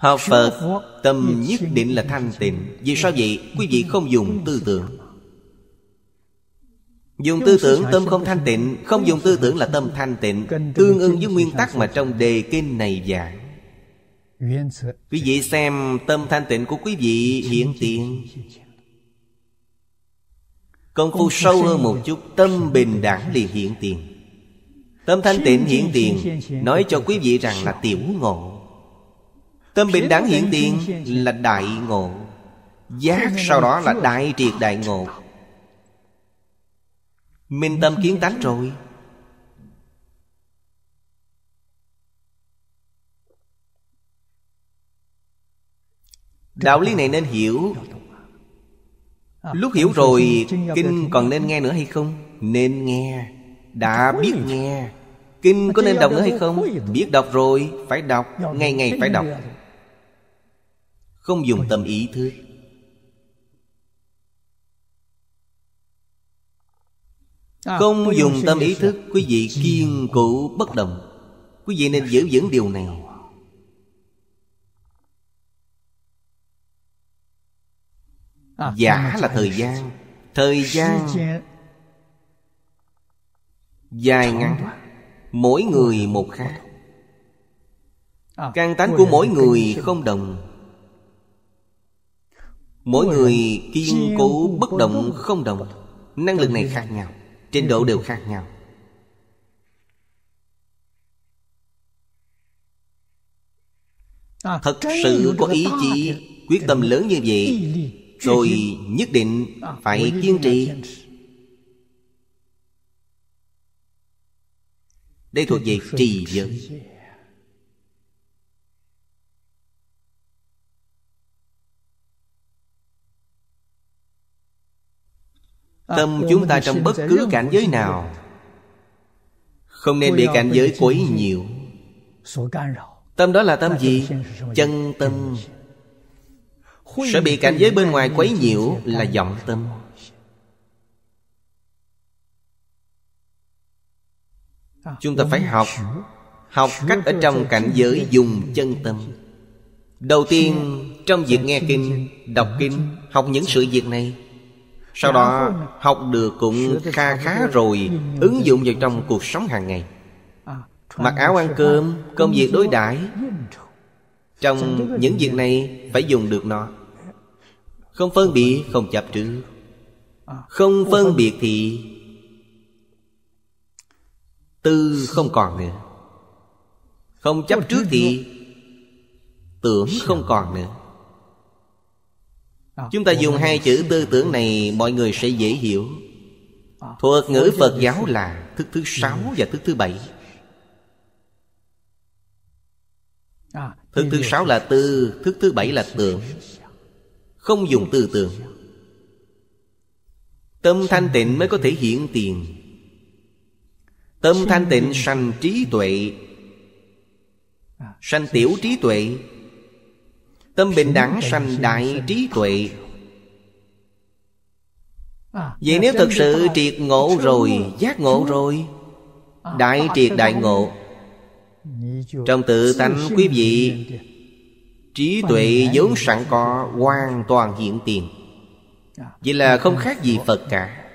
Học Phật tâm nhất định là thanh tịnh. Vì sao vậy? Quý vị không dùng tư tưởng. Dùng tư tưởng tâm không thanh tịnh. Không dùng tư tưởng là tâm thanh tịnh. Tương ưng với nguyên tắc mà trong đề kinh này giảng. Quý vị xem tâm thanh tịnh của quý vị hiện tiền. Công phu sâu hơn một chút, tâm bình đẳng liền hiện tiền. Tâm thanh tịnh hiện tiền nói cho quý vị rằng là tiểu ngộ. Tâm bình đẳng hiện tiền là đại ngộ. Giác sau đó là đại triệt đại ngộ. Minh tâm kiến tánh rồi. Đạo lý này nên hiểu. Lúc hiểu rồi, kinh còn nên nghe nữa hay không? Nên nghe. Đã biết nghe. Kinh có nên đọc nữa hay không? Biết đọc rồi, phải đọc. Ngày ngày phải đọc. Không dùng tâm ý thức. Không dùng tâm ý thức. Quý vị kiên cố bất động. Quý vị nên giữ vững điều này. Giả là thời gian. Thời gian dài ngắn mỗi người một khác. Căn tánh của mỗi người không đồng. Mỗi người kiên cố bất động không đồng. Năng lực này khác nhau, trình độ đều khác nhau. Thật sự có ý chí quyết tâm lớn như vậy, tôi nhất định phải kiên trì. Đây thuộc về trì giới. Tâm chúng ta trong bất cứ cảnh giới nào không nên bị cảnh giới quấy nhiễu. Tâm đó là tâm gì? Chân tâm. Sẽ bị cảnh giới bên ngoài quấy nhiễu là vọng tâm. Chúng ta phải học. Học cách ở trong cảnh giới dùng chân tâm. Đầu tiên trong việc nghe kinh, đọc kinh, học những sự việc này. Sau đó học được cũng khá rồi, ứng dụng vào trong cuộc sống hàng ngày. Mặc áo ăn cơm, công việc đối đãi, trong những việc này phải dùng được nó. Không phân biệt, không chấp trước. Không phân biệt thì tư không còn nữa. Không chấp trước thì tưởng không còn nữa. Chúng ta dùng hai chữ tư tưởng này, mọi người sẽ dễ hiểu. Thuật ngữ Phật giáo là thức thứ 6 và thức thứ 7. Thức thứ 6 là tư, thức thứ 7 là tưởng. Không dùng tư tưởng, tâm thanh tịnh mới có thể hiện tiền. Tâm thanh tịnh sanh trí tuệ, sanh tiểu trí tuệ. Tâm bình đẳng sanh đại trí tuệ. Vậy nếu thực sự triệt ngộ rồi, giác ngộ rồi, đại triệt đại ngộ, trong tự tánh quý vị trí tuệ vốn sẵn có hoàn toàn hiện tiền. Vậy là không khác gì Phật cả.